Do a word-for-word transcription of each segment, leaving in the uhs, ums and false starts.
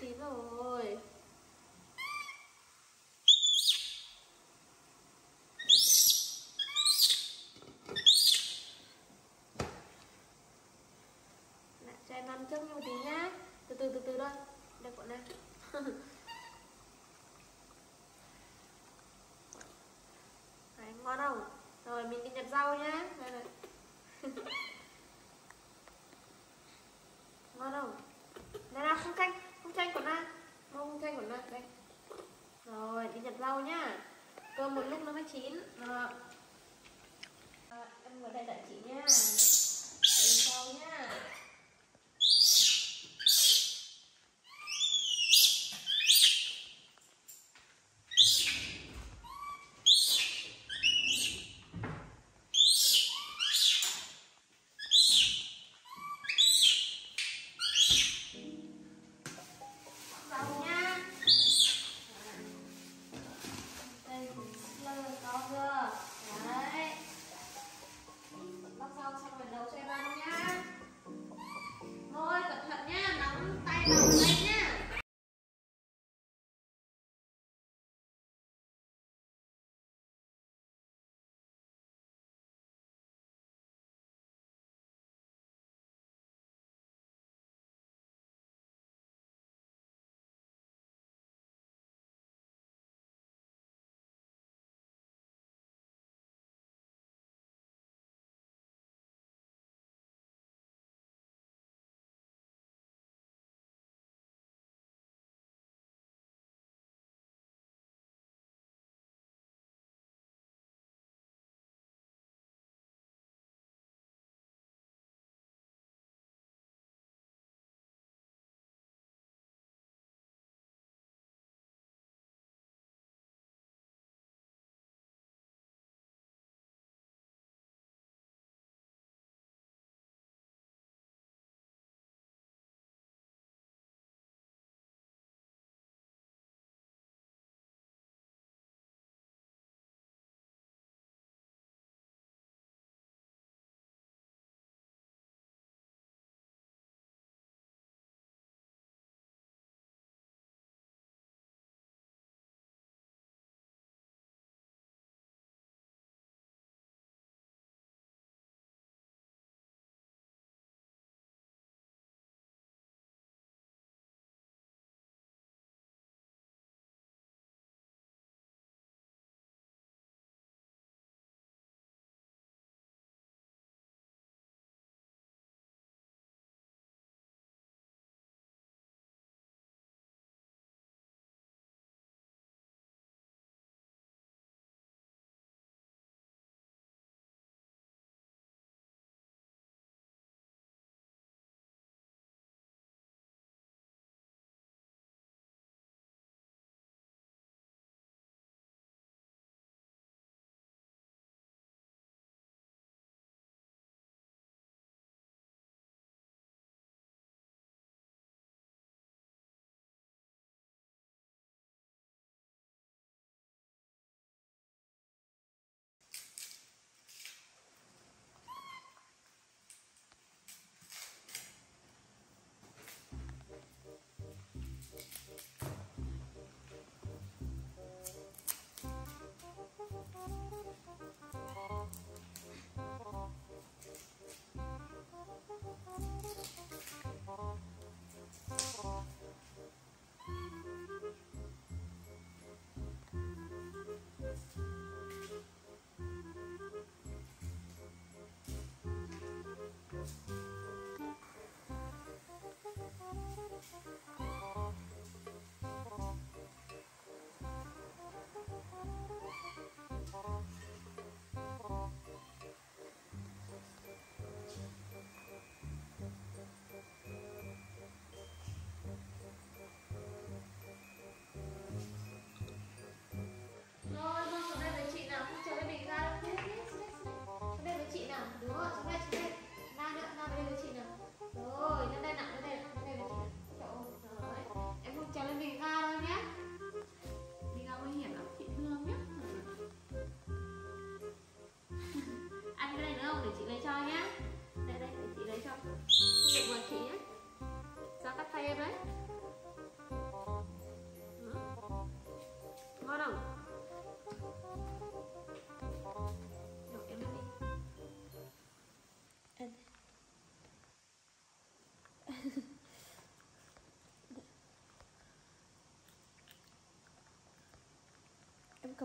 chín rồi. Đã, cho em ăn trước như một tí nhá. Từ từ từ từ thôi. Đây bọn này. Đấy, ngon không? Rồi mình đi nhặt rau nhá. Đây này. Ngon không? Đây là không canh, không chanh của Na. Không chanh của Na, đây. Rồi, đi nhặt rau nhá. Cơm một lúc nó mới chín. Đó. À, em ngồi đây đợi chị nhá. Đợi sau nhá.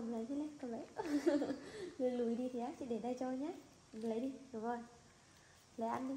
cầm lấy đi, lấy cầm lấy người lùi đi thì á, chị để đây cho nhé, lấy đi, đúng rồi, lấy ăn đi.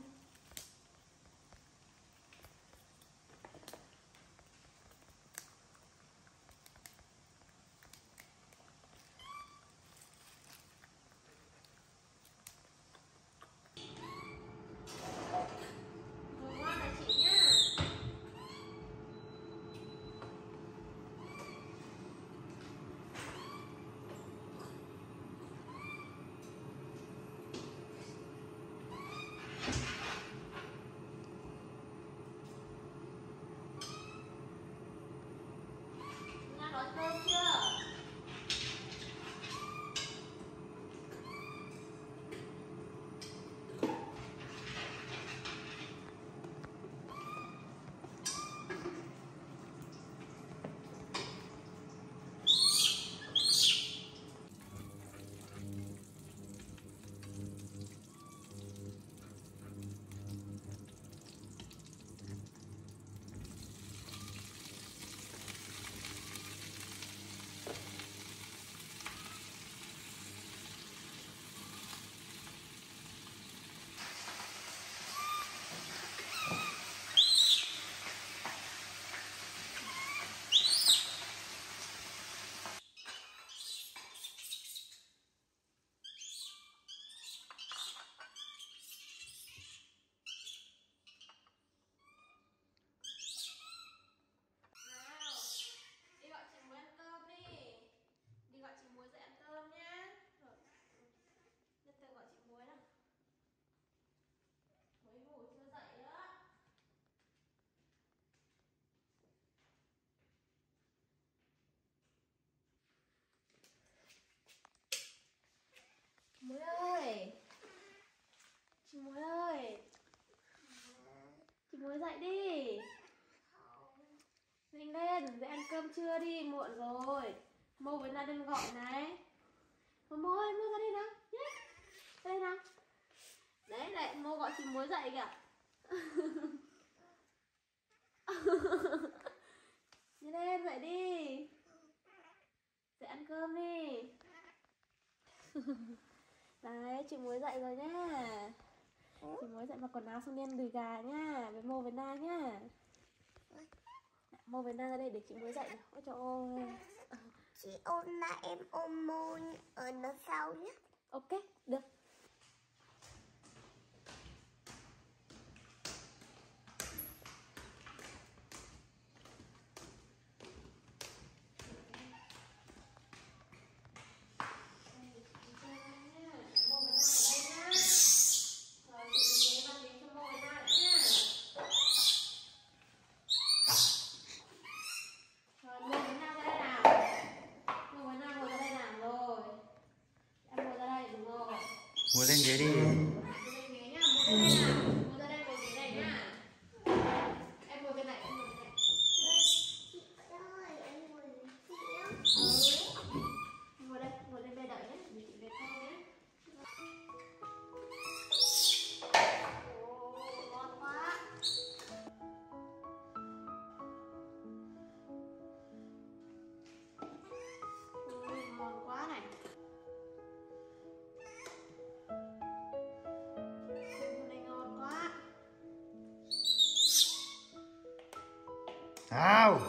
Muối ơi, chị Muối ơi, chị Muối dậy đi, nhanh lên, dậy ăn cơm trưa đi, muộn rồi. Mo với Na đang gọi này. Mo ơi, Mo ra đây nào, nhé, đây nào, đấy đấy, Mo gọi chị Muối dậy kìa. Nhanh lên dậy đi, dậy ăn cơm đi. Đấy, chị Muối dậy rồi nhá. Chị Muối dậy mặc quần áo xong đi ăn đùi gà nhá, với Mo với Na nhá. Mo với Na ra đây để chị Muối dậy. Ôi trời ơi. Chị ôm Na, em ôm Mo ở đằng sau nhá. Ok, được. Mua lên ghế đi. Mua lên ghế nhá, mua lên ghế nhá. Mua ra đây ngồi ghế này nhá. Em ngồi bên này, em ngồi bên này. Chị ơi, em ngồi bên chị nhá. Ừ. Ngồi đây, ngồi lên đây đợi nhé, để chị về thôi nhé. Ồ, ngon quá. Ôi, ngon quá này. Wow.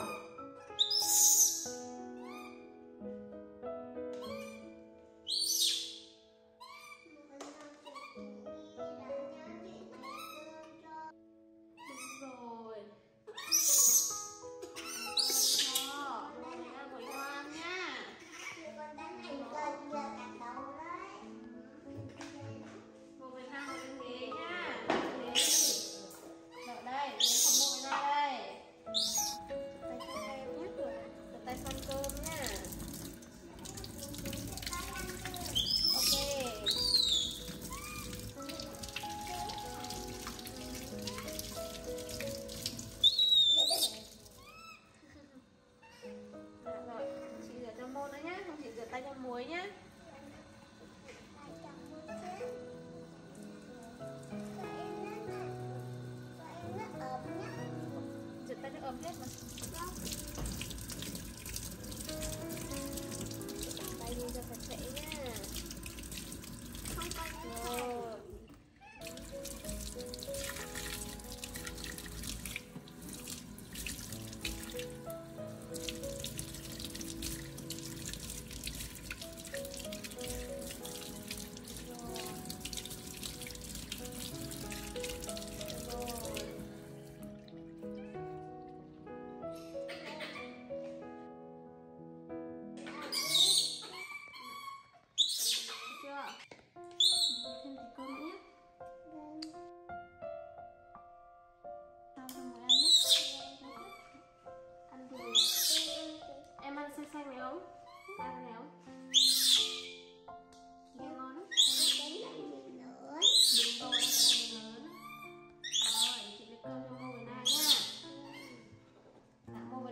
Tay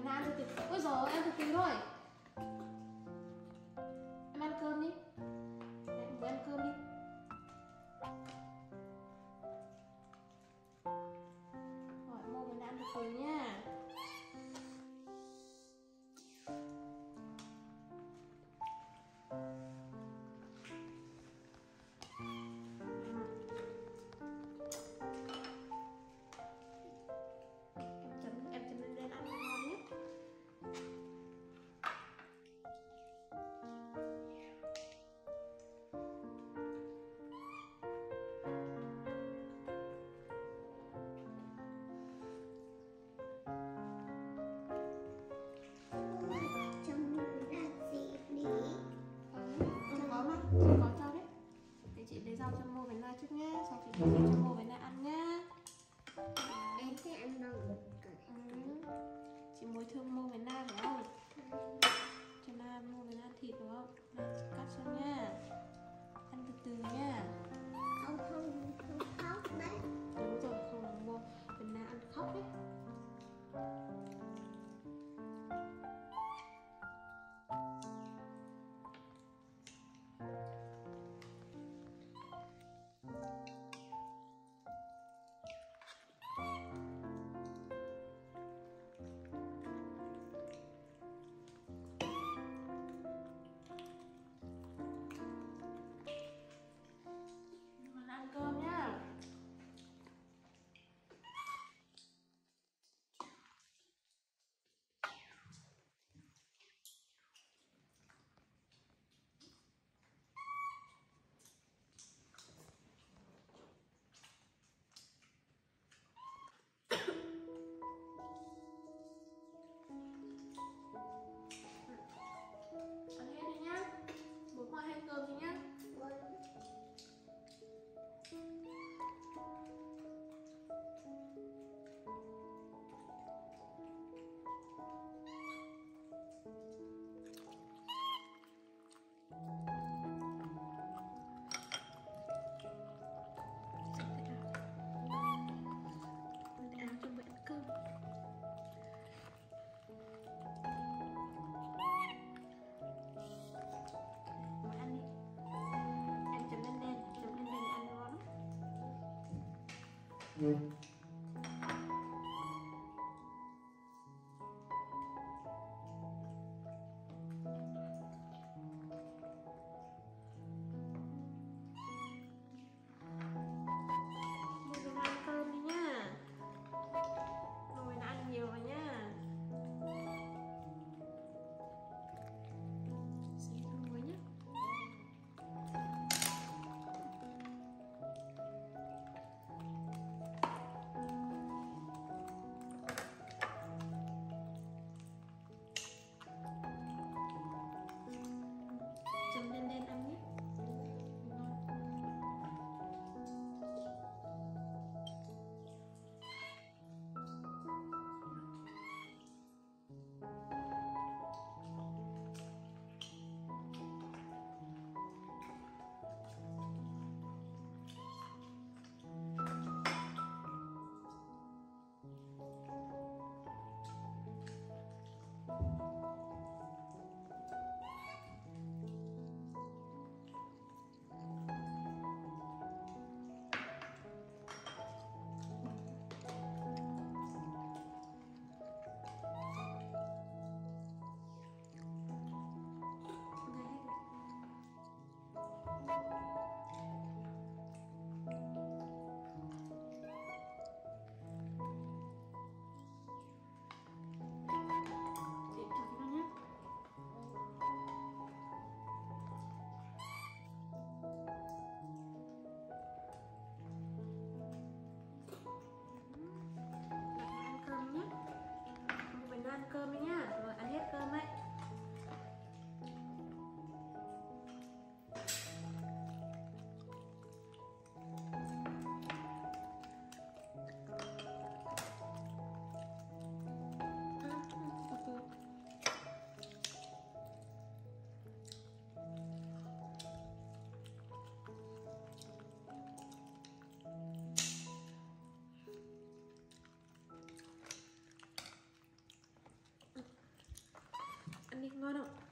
Na thôi kìa. Ôi giời, em thực tí thôi. Em ăn cơm đi. Đấy, bố ăn cơm đi. Rồi, Mo và Na ăn được rồi nha. Chút nhé, xong chị sẽ cho Mo với Na ăn nhá. Em sẽ ăn bằng cải. Ừ. Chị mới thương Mo với Na phải không? Ừ. Cho Na Mo với Na thịt đúng không? Na cắt cho nha. Ăn từ từ nha. Không không không khóc đấy. Đúng rồi, không là Mo với Na ăn khóc đấy. Mm-hmm. đi, ngon không?